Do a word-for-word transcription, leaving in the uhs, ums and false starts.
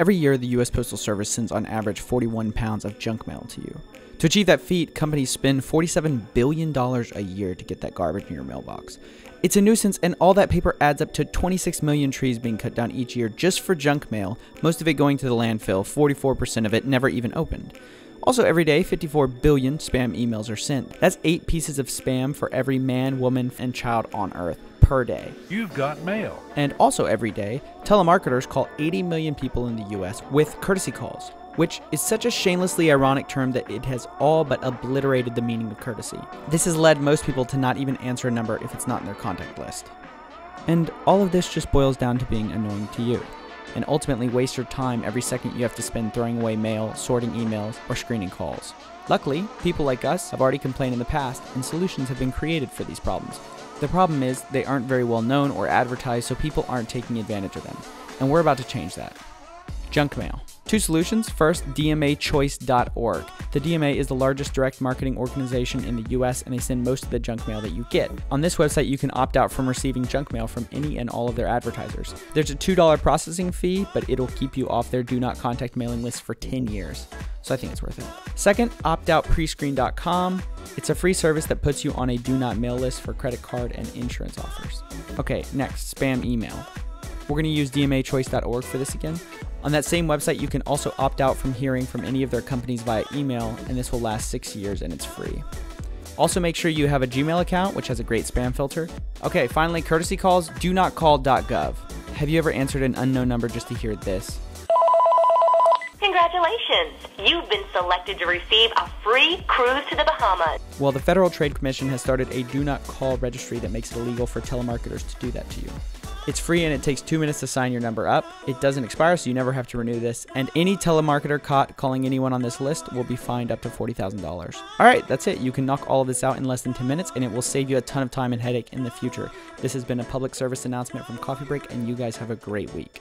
Every year, the U S Postal Service sends on average forty-one pounds of junk mail to you. To achieve that feat, companies spend forty-seven billion dollars a year to get that garbage in your mailbox. It's a nuisance, and all that paper adds up to twenty-six million trees being cut down each year just for junk mail, most of it going to the landfill, forty-four percent of it never even opened. Also, every day, fifty-four billion spam emails are sent. That's eight pieces of spam for every man, woman, and child on Earth per day. You've got mail. And also every day, telemarketers call eighty million people in the U S with courtesy calls, which is such a shamelessly ironic term that it has all but obliterated the meaning of courtesy. This has led most people to not even answer a number if it's not in their contact list. And all of this just boils down to being annoying to you, and ultimately waste your time every second you have to spend throwing away mail, sorting emails, or screening calls. Luckily, people like us have already complained in the past, and solutions have been created for these problems. The problem is they aren't very well known or advertised, so people aren't taking advantage of them. And we're about to change that. Junk mail. Two solutions. First, D M A choice dot org. The D M A is the largest direct marketing organization in the U S, and they send most of the junk mail that you get. On this website, you can opt out from receiving junk mail from any and all of their advertisers. There's a two dollar processing fee, but it'll keep you off their do not contact mailing list for ten years. So I think it's worth it. Second, opt out prescreen dot com. It's a free service that puts you on a do not mail list for credit card and insurance offers. Okay, next, spam email. We're going to use D M A choice dot org for this again. On that same website, you can also opt out from hearing from any of their companies via email, and this will last six years and it's free. Also, make sure you have a Gmail account, which has a great spam filter. Okay, finally, courtesy calls, do not call dot gov. Have you ever answered an unknown number just to hear this? Congratulations! You've been selected to receive a free cruise to the Bahamas. Well, the Federal Trade Commission has started a do not call registry that makes it illegal for telemarketers to do that to you. It's free and it takes two minutes to sign your number up. It doesn't expire, so you never have to renew this. And any telemarketer caught calling anyone on this list will be fined up to forty thousand dollars. All right, that's it. You can knock all of this out in less than ten minutes, and it will save you a ton of time and headache in the future. This has been a public service announcement from Coffee Break, and you guys have a great week.